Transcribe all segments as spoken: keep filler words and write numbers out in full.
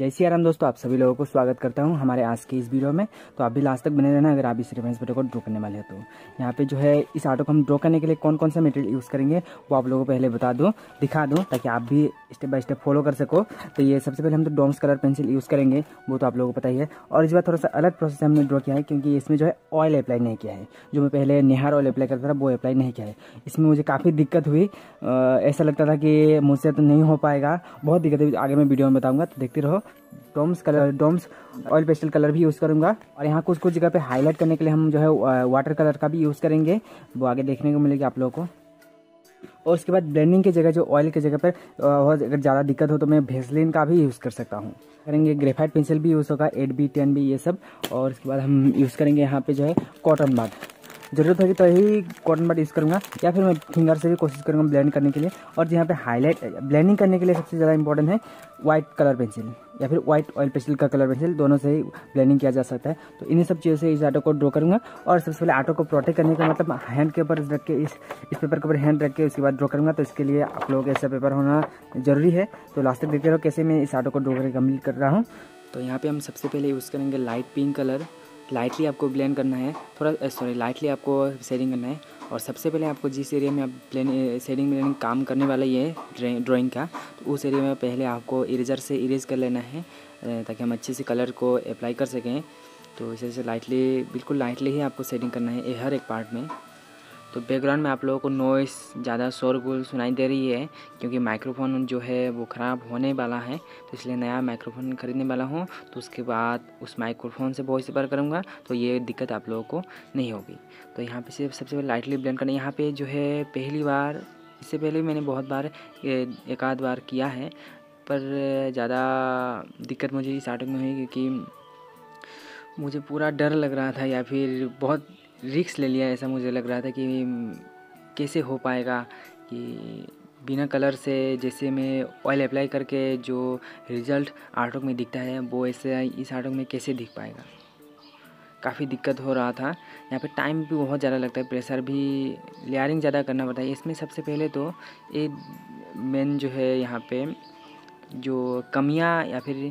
जय सिया राम दोस्तों, आप सभी लोगों को स्वागत करता हूं हमारे आज के इस वीडियो में। तो आप भी लास्ट तक बने रहना अगर आप इस रेफरेंस वीडियो को ड्रॉ करने वाले हैं। तो यहाँ पे जो है इस ऑटो को हम ड्रॉ करने के लिए कौन कौन सा मटेरियल यूज़ करेंगे वो आप लोगों को पहले बता दूँ, दिखा दूँ, ताकि आप भी स्टेप बाय स्टेप फॉलो कर सको। तो ये सबसे पहले हम तो डोम्स कलर पेंसिल यूज़ करेंगे, वो तो आप लोगों को पता ही है। और इस बार थोड़ा सा अलग प्रोसेस हमने ड्रॉ किया है, क्योंकि इसमें जो है ऑयल अप्लाई नहीं किया है। जो मैं पहले निहार ऑयल अप्लाई करता था वो अप्लाई नहीं किया है। इसमें मुझे काफ़ी दिक्कत हुई, ऐसा लगता था कि मुझसे तो नहीं हो पाएगा, बहुत दिक्कत हुई। आगे मैं वीडियो में बताऊँगा, तो देखते रहो। Doms colour Doms oil pastel colour भी यूज़ करूंगा। और यहाँ कुछ कुछ जगह पे हाईलाइट करने के लिए हम जो है वाटर कलर का भी यूज़ करेंगे, वो आगे देखने को मिलेगी आप लोगों को। और उसके बाद ब्लेंडिंग की जगह जो ऑयल की जगह पर बहुत अगर ज़्यादा दिक्कत हो तो मैं वेसलीन का भी यूज़ कर सकता हूँ। करेंगे ग्रेफाइट पेंसिल भी यूज़ होगा, एट बी टेन बी ये सब। और उसके बाद हम यूज़ करेंगे यहाँ पर जो है कॉटन बड, जरूरत होगी तो ही कॉटन बड यूज़ करूँगा, या फिर मैं फिंगर से भी कोशिश करूँगा ब्लेंड करने के लिए। और यहाँ पे हाईलाइट ब्लेंडिंग करने के लिए सबसे ज़्यादा इंपॉर्टेंट है वाइट कलर पेंसिल या फिर वाइट ऑयल पेंसिल का कलर पेंसिल, दोनों से ही ब्लेंडिंग किया जा सकता है। तो इन्हीं सब चीज़ों से इस आटो को ड्रॉ करूँगा। और सबसे पहले आटो को प्रोटेक्ट करने का मतलब हैंड के ऊपर रख के, इस इस पेपर के ऊपर हैंड रख के उसके बाद ड्रॉ करूँगा। तो इसके लिए आप लोगों का ऐसा पेपर होना जरूरी है। तो लास्ट तक देखते रहो कैसे मैं इस आटो को ड्रॉ करके कम्प्लीट कर रहा हूँ। तो यहाँ पर हम सबसे पहले यूज़ करेंगे लाइट पिंक कलर। लाइटली आपको ब्लेंड करना है, थोड़ा सॉरी लाइटली आपको शेडिंग करना है। और सबसे पहले आपको जिस एरिया में आप ब्लेंड शेडिंग ब्लेंडिंग काम करने वाला ये ड्राइंग का, तो उस एरिया में पहले आपको इरेजर से इरेज कर लेना है, ताकि हम अच्छे से कलर को अप्लाई कर सकें। तो इस तरह से लाइटली, बिल्कुल लाइटली ही आपको शेडिंग करना है हर एक पार्ट में। तो बैकग्राउंड में आप लोगों को नॉइस ज़्यादा शोरगुल सुनाई दे रही है, क्योंकि माइक्रोफोन जो है वो ख़राब होने वाला है। तो इसलिए नया माइक्रोफोन ख़रीदने वाला हूँ, तो उसके बाद उस माइक्रोफोन से वॉइस ओवर करूँगा, तो ये दिक्कत आप लोगों को नहीं होगी। तो यहाँ पे सिर्फ सबसे पहले लाइटली ब्लेंड करना है। यहाँ पे जो है पहली बार, इससे पहले मैंने बहुत बार एक आध बार किया है, पर ज़्यादा दिक्कत मुझे इस आर्ट में हुई, क्योंकि मुझे पूरा डर लग रहा था, या फिर बहुत रिक्स ले लिया ऐसा मुझे लग रहा था कि कैसे हो पाएगा। कि बिना कलर से जैसे मैं ऑयल अप्लाई करके जो रिज़ल्ट आर्टवर्क में दिखता है वो ऐसे इस आर्टवर्क में कैसे दिख पाएगा, काफ़ी दिक्कत हो रहा था। यहाँ पे टाइम भी बहुत ज़्यादा लगता है, प्रेशर भी, लेयरिंग ज़्यादा करना पड़ता है इसमें। सबसे पहले तो ये मेन जो है यहाँ पे जो कमियाँ या फिर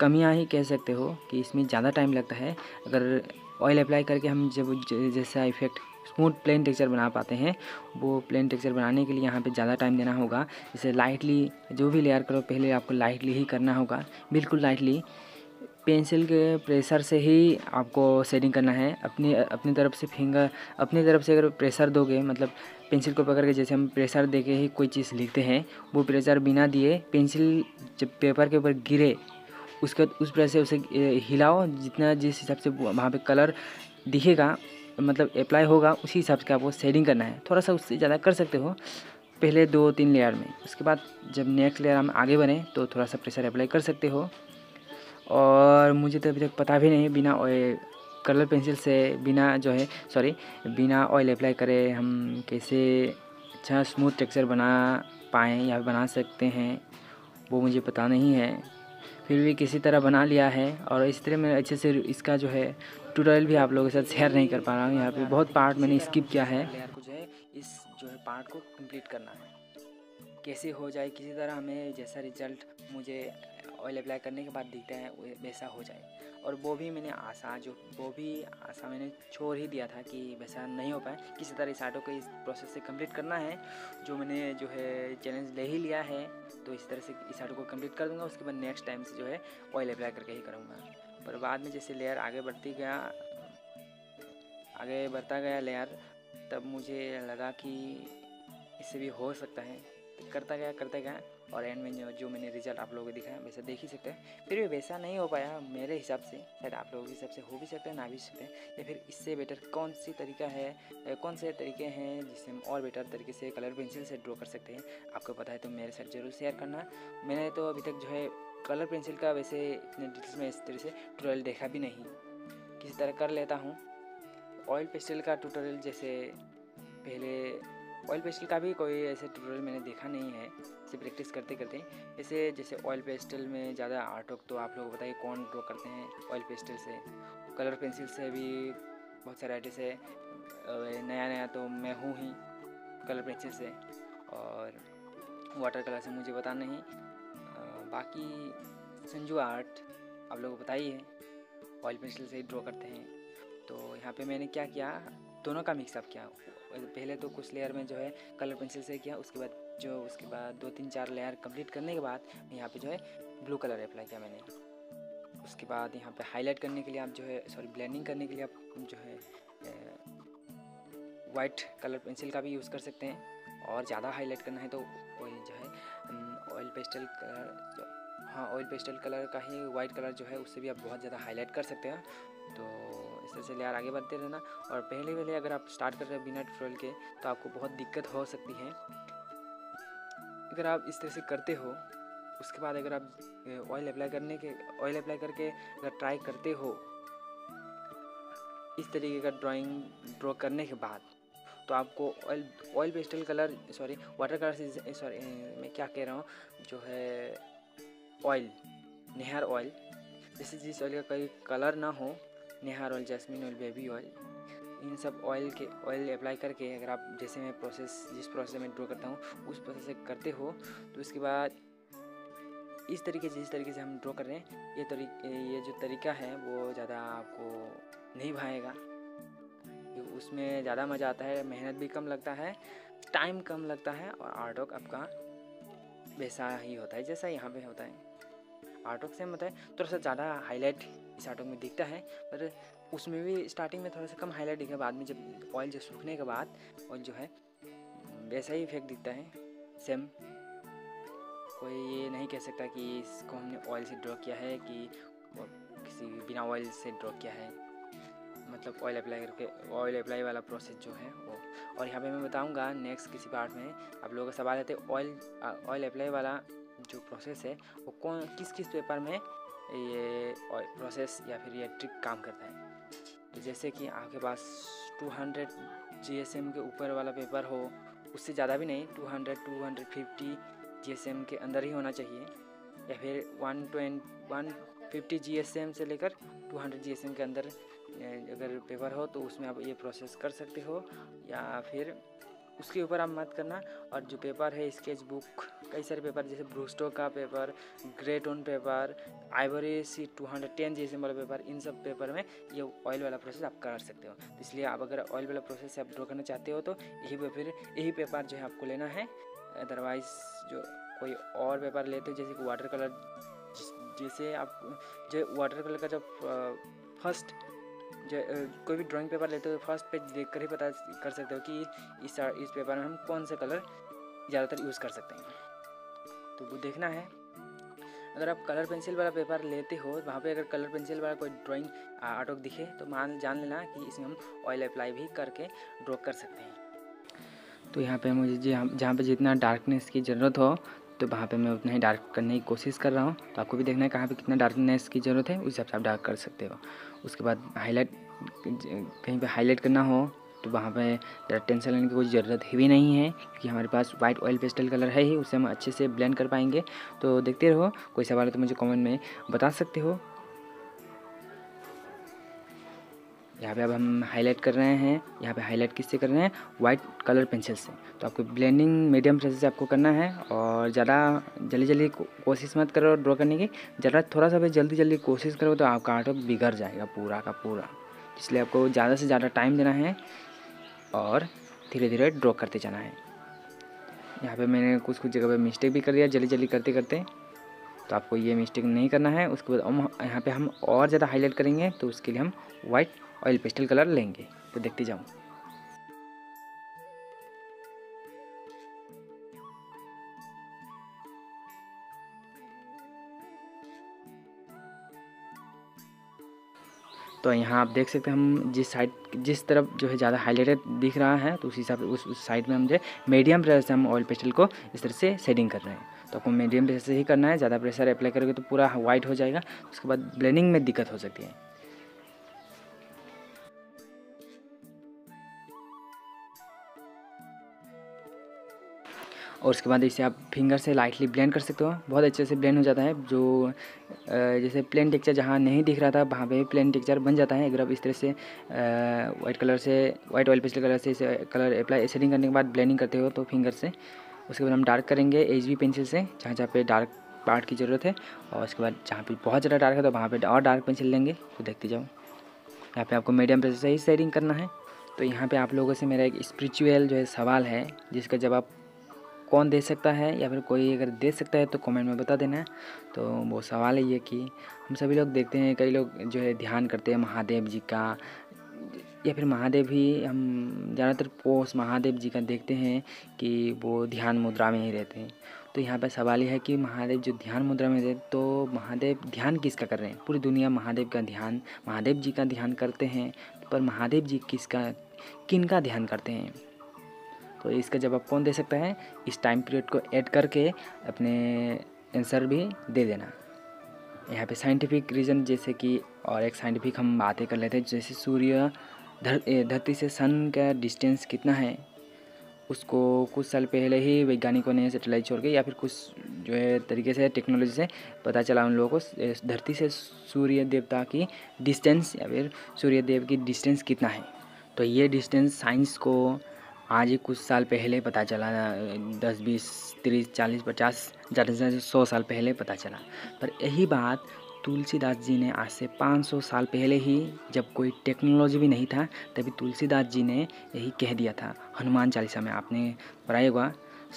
कमियाँ ही कह सकते हो कि इसमें ज़्यादा टाइम लगता है। अगर ऑयल अप्लाई करके हम जब जैसा इफेक्ट स्मूथ प्लेन टेक्सचर बना पाते हैं, वो प्लेन टेक्सचर बनाने के लिए यहाँ पे ज़्यादा टाइम देना होगा। जैसे लाइटली जो भी लेयर करो पहले आपको लाइटली ही करना होगा, बिल्कुल लाइटली पेंसिल के प्रेशर से ही आपको शेडिंग करना है। अपनी अपनी तरफ से फिंगर अपनी तरफ से अगर प्रेशर दोगे, मतलब पेंसिल को पकड़ के जैसे हम प्रेशर दे के ही कोई चीज़ लिखते हैं, वो प्रेशर बिना दिए पेंसिल जब पेपर के ऊपर गिरे उसके उस तरह से उसे हिलाओ, जितना जिस हिसाब से वहाँ पे कलर दिखेगा, मतलब अप्लाई होगा, उसी हिसाब से आपको शेडिंग करना है। थोड़ा सा उससे ज़्यादा कर सकते हो पहले दो तीन लेयर में, उसके बाद जब नेक्स्ट लेयर हम आगे बढ़ें तो थोड़ा सा प्रेशर अप्लाई कर सकते हो। और मुझे तो अभी तक पता भी नहीं बिना कलर पेंसिल से बिना जो है सॉरी बिना ऑयल अप्लाई करे हम कैसे अच्छा स्मूथ टेक्सचर बना पाएँ या बना सकते हैं, वो मुझे पता नहीं है। फिर भी किसी तरह बना लिया है, और इस तरह मैं अच्छे से इसका जो है ट्यूटोरियल भी आप लोगों के साथ शेयर नहीं कर पा रहा हूँ। यहाँ पे बहुत पार्ट मैंने स्किप किया है। लेयर को जो है इस जो है पार्ट को कंप्लीट करना है, कैसे हो जाए, किसी तरह हमें जैसा रिजल्ट मुझे ऑयल अप्लाई करने के बाद दिखता है वैसा हो जाए। और वो भी मैंने आशा जो वो भी आशा मैंने छोड़ ही दिया था कि वैसा नहीं हो पाए, किसी तरह इस आर्टो को इस प्रोसेस से कंप्लीट करना है, जो मैंने जो है चैलेंज ले ही लिया है। तो इस तरह से इस आर्टो को कंप्लीट कर दूंगा, उसके बाद नेक्स्ट टाइम से जो है ऑयल अप्लाई करके ही करूँगा। पर बाद में जैसे लेयर आगे बढ़ती गया आगे बढ़ता गया लेयर, तब मुझे लगा कि इससे भी हो सकता है, करता गया करता गया और एंड में जो, जो मैंने रिजल्ट आप लोगों को दिखाया वैसा देख ही सकते हैं। फिर भी वैसा नहीं हो पाया मेरे हिसाब से, शायद आप लोगों के हिसाब से हो भी सकता है, ना भी सकते हैं, या फिर इससे बेटर कौन सी तरीका है, कौन से तरीके हैं जिससे हम और बेटर तरीके से कलर पेंसिल से ड्रॉ कर सकते हैं, आपको पता है तो मेरे साथ जरूर शेयर करना। मैंने तो अभी तक जो है कलर पेंसिल का वैसे इतने डिटेल्स में इस तरह से ट्यूटोरियल देखा भी नहीं, किसी तरह कर लेता हूँ। ऑयल पेस्टल का ट्यूटोरियल जैसे पहले ऑयल पेस्टल का भी कोई ऐसे ट्यूटोरियल मैंने देखा नहीं है, इसे प्रैक्टिस करते करते ऐसे। जैसे ऑयल पेस्टल में ज़्यादा आर्ट वर्क तो आप लोग बताइए कौन ड्रॉ करते हैं ऑयल पेस्टल से, कलर पेंसिल से भी बहुत सारे आर्टिस्ट है, नया नया तो मैं हूँ ही कलर पेंसिल से, और वाटर कलर से मुझे पता नहीं। बाकी संजू आर्ट आप लोगों को पता ही है, ऑयल पेंसिल से ही ड्रॉ करते हैं। तो यहाँ पे मैंने क्या किया, दोनों का मिक्सअप किया। पहले तो कुछ लेयर में जो है कलर पेंसिल से किया, उसके बाद जो उसके बाद दो तीन चार लेयर कंप्लीट करने के बाद यहाँ पे जो है ब्लू कलर अप्लाई किया मैंने। उसके बाद यहाँ पे हाईलाइट करने के लिए आप जो है सॉरी ब्लेंडिंग करने के लिए आप जो है वाइट कलर पेंसिल का भी यूज़ कर सकते हैं, और ज़्यादा हाईलाइट करना है तो वही जो है ऑयल पेस्टल कलर, हाँ ऑयल पेस्टल कलर का ही वाइट कलर जो है उससे भी आप बहुत ज़्यादा हाईलाइट कर सकते हैं। तो इस तरह से लेयर आगे बढ़ते रहना। और पहले पहले अगर आप स्टार्ट कर रहे हो बिना ट्यूटोरियल के तो आपको बहुत दिक्कत हो सकती है। अगर आप इस तरह से करते हो, उसके बाद अगर आप ऑयल अप्लाई करने के ऑयल अप्लाई करके अगर ट्राई करते हो इस तरीके का ड्राइंग ड्रॉ करने के बाद, तो आपको oil oil pastel colour sorry water colour से सॉरी मैं क्या कह रहा हूँ जो है ऑयल, निहार ऑयल, जैसे जिस ऑयल का कोई कलर ना हो, Nihar oil, jasmine oil, baby oil, इन सब ऑयल के ऑयल अप्लाई करके अगर आप जैसे मैं प्रोसेस जिस प्रोसेस में ड्रॉ करता हूँ उस प्रोसेस से करते हो, तो उसके बाद इस तरीके जिस तरीके से हम ड्रॉ कर रहे हैं ये तरीके ये जो तरीका है वो ज़्यादा आपको नहीं भाएगा। उसमें ज़्यादा मज़ा आता है, मेहनत भी कम लगता है, टाइम कम लगता है, और आर्ट वर्क आपका वैसा ही होता है जैसा यहाँ पे होता है। आर्ट वर्क सेम होता है, थोड़ा सा ज़्यादा हाईलाइट इस आर्ट वर्क में दिखता है, पर उसमें भी स्टार्टिंग में थोड़ा सा कम हाईलाइट दिखा, बाद में जब ऑयल जो सूखने के बाद ऑयल जो है वैसा ही इफेक्ट दिखता है सेम। कोई ये नहीं कह सकता कि इसको हमने ऑयल से ड्रॉ किया है कि किसी बिना ऑयल से ड्रॉ किया है, मतलब ऑयल अप्लाई करके ऑयल अप्लाई वाला प्रोसेस जो है वो। और यहाँ पे मैं बताऊंगा नेक्स्ट किसी पार्ट में। आप लोगों का सवाल आते ऑयल ऑयल अप्लाई वाला जो प्रोसेस है वो कौन किस किस पेपर में ये प्रोसेस या फिर ये ट्रिक काम करता है। तो जैसे कि आपके पास टू हंड्रेड जीएसएम के ऊपर वाला पेपर हो, उससे ज़्यादा भी नहीं, two hundred two fifty GSM के अंदर ही होना चाहिए, या फिर one twenty one fifty GSM से लेकर टू हंड्रेड जीएसएम के अंदर अगर पेपर हो तो उसमें आप ये प्रोसेस कर सकते हो, या फिर उसके ऊपर आप मत करना। और जो पेपर है स्केच बुक, कई सारे पेपर जैसे ब्रूस्टो का paper, grey tone paper, ivory C two hundred ten GSM वाला पेपर, इन सब पेपर में ये ऑयल वाला प्रोसेस आप कर सकते हो। तो इसलिए आप अगर ऑयल वाला प्रोसेस से आप ड्रॉ करना चाहते हो तो यही पेपर यही पेपर जो है आपको लेना है। अदरवाइज़ जो कोई और पेपर लेते हो जैसे कि वाटर कलर, जैसे आप जो वाटर कलर का जब फर्स्ट जो कोई भी ड्राइंग पेपर लेते हो फर्स्ट पेज देखकर ही पता कर सकते हो कि इस इस पेपर में हम कौन सा कलर ज़्यादातर यूज़ कर सकते हैं, तो वो देखना है। अगर आप कलर पेंसिल वाला पेपर लेते हो, वहाँ पे अगर कलर पेंसिल वाला कोई ड्राइंग आर्ट वर्क दिखे तो मान जान लेना कि इसमें हम ऑयल अप्लाई भी करके ड्रॉ कर सकते हैं। तो यहाँ पर मुझे जहाँ पर जितना डार्कनेस की ज़रूरत हो तो वहाँ पे मैं उतना ही डार्क करने की कोशिश कर रहा हूँ। तो आपको भी देखना है कहाँ पे कितना डार्कनेस की ज़रूरत है, उस हिसाब से आप डार्क कर सकते हो। उसके बाद हाईलाइट, कहीं पे हाईलाइट करना हो तो वहाँ पे ज़रा टेंशन लेने की कोई ज़रूरत ही भी नहीं है, क्योंकि हमारे पास वाइट ऑयल पेस्टल कलर है ही, उससे हम अच्छे से ब्लेंड कर पाएंगे। तो देखते रहो, कोई सवाल हो तो मुझे कॉमेंट में बता सकते हो। यहाँ पे अब हम हाईलाइट कर रहे हैं, यहाँ पे हाईलाइट किससे कर रहे हैं, वाइट कलर पेंसिल से। तो आपको ब्लेंडिंग मीडियम प्रेस से आपको करना है, और ज़्यादा जल्दी जल्दी कोशिश मत करो ड्रॉ करने की, ज़्यादा थोड़ा सा भी जल्दी जल्दी कोशिश करो तो आपका आर्ट बिगड़ जाएगा पूरा का पूरा। इसलिए आपको ज़्यादा से ज़्यादा टाइम देना है और धीरे धीरे ड्रॉ करते जाना है। यहाँ पर मैंने कुछ कुछ जगह पर मिस्टेक भी कर दिया जल्दी जल्दी करते करते, तो आपको ये मिस्टेक नहीं करना है। उसके बाद यहाँ पर हम और ज़्यादा हाईलाइट करेंगे, तो उसके लिए हम वाइट ऑयल पेस्टल कलर लेंगे। तो देखते जाऊँ। तो यहाँ आप देख सकते हैं हम जिस साइड जिस तरफ जो है ज़्यादा हाईलाइटेड दिख रहा है तो उस हिसाब से उस, उस साइड में हम जो है मीडियम प्रेशर से हम ऑयल पेस्टल को इस तरह से शेडिंग कर रहे हैं। तो आपको मीडियम प्रेशर से ही करना है, ज़्यादा प्रेशर अप्लाई करोगे तो पूरा वाइट हो जाएगा, उसके बाद ब्लेंडिंग में दिक्कत हो सकती है। और उसके बाद इसे आप फिंगर से लाइटली ब्लेंड कर सकते हो, बहुत अच्छे से ब्लेंड हो जाता है। जो जैसे प्लेन टेक्चर जहाँ नहीं दिख रहा था वहाँ पे प्लेन टेक्चर बन जाता है। अगर आप इस तरह से वाइट कलर से वाइट ऑयल पेस्टल कलर से इसे कलर अप्लाई शेडिंग करने के बाद ब्लेंडिंग करते हो तो फिंगर से। उसके बाद हम डार्क करेंगे एच बी पेंसिल से, जहाँ जहाँ पे डार्क पार्ट की ज़रूरत है। और इसके बाद जहाँ पे बहुत ज़्यादा डार्क है तो वहाँ पे और डार्क पेंसिल लेंगे। तो देखते जाओ, यहाँ पे आपको मीडियम पेंसिल से ही शेडिंग करना है। तो यहाँ पे आप लोगों से मेरा एक स्पिरिचुअल जो है सवाल है, जिसका जवाब कौन दे सकता है या फिर कोई अगर दे सकता है तो कमेंट में बता देना। तो वो सवाल है ये कि हम सभी लोग देखते हैं, कई लोग जो है ध्यान करते हैं महादेव जी का, या फिर महादेव ही हम ज़्यादातर पोस्ट महादेव जी का देखते हैं कि वो ध्यान मुद्रा में ही रहते हैं। तो यहाँ पर सवाल यह है कि महादेव जो ध्यान मुद्रा में रहते, तो महादेव ध्यान किसका कर रहे हैं? पूरी दुनिया महादेव का ध्यान, महादेव जी का ध्यान करते हैं, पर महादेव जी किसका किनका ध्यान करते हैं? तो इसका जवाब कौन दे सकता है, इस टाइम पीरियड को ऐड करके अपने आंसर भी दे देना। यहाँ पे साइंटिफिक रीज़न जैसे कि और एक साइंटिफिक हम बातें कर लेते हैं, जैसे सूर्य धरती से सन का डिस्टेंस कितना है, उसको कुछ साल पहले ही वैज्ञानिकों ने सैटेलाइट छोड़ के या फिर कुछ जो है तरीके से टेक्नोलॉजी से पता चला उन लोगों को धरती से सूर्य देवता की डिस्टेंस या फिर सूर्य देव की डिस्टेंस कितना है। तो ये डिस्टेंस साइंस को आज ही कुछ साल पहले पता चला, दस बीस तीस चालीस पचास ज़्यादा से ज़्यादा सौ साल पहले पता चला। पर यही बात तुलसीदास जी ने आज से पाँच सौ साल पहले ही, जब कोई टेक्नोलॉजी भी नहीं था, तभी तुलसीदास जी ने यही कह दिया था हनुमान चालीसा में। आपने पढ़ाई होगा,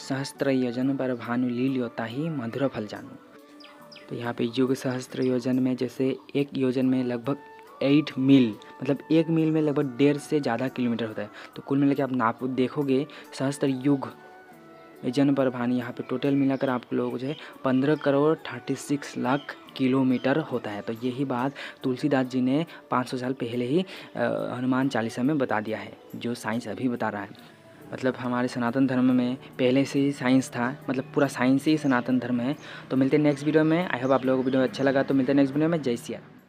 सहस्त्र योजन पर भानु लील्योता ही मधुर फल जानू। तो यहाँ पे युग सहस्त्र योजन में, जैसे एक योजन में लगभग एट मील, मतलब एक मील में लगभग डेढ़ से ज़्यादा किलोमीटर होता है। तो कुल मिला के आप नाप देखोगे सहस्त्र युग जन पर भानी, यहाँ पे टोटल मिलाकर आप लोग जो है पंद्रह crore thirty six lakh kilometre होता है। तो यही बात तुलसीदास जी ने पाँच सौ साल पहले ही हनुमान चालीसा में बता दिया है, जो साइंस अभी बता रहा है। मतलब हमारे सनातन धर्म में पहले से ही साइंस था, मतलब पूरा साइंस ही सनातन धर्म है। तो मिलते हैं नेक्स्ट वीडियो में। आई होप आप लोगों को वीडियो अच्छा लगा। तो मिलते हैं नेक्स्ट वीडियो में। जय सिया।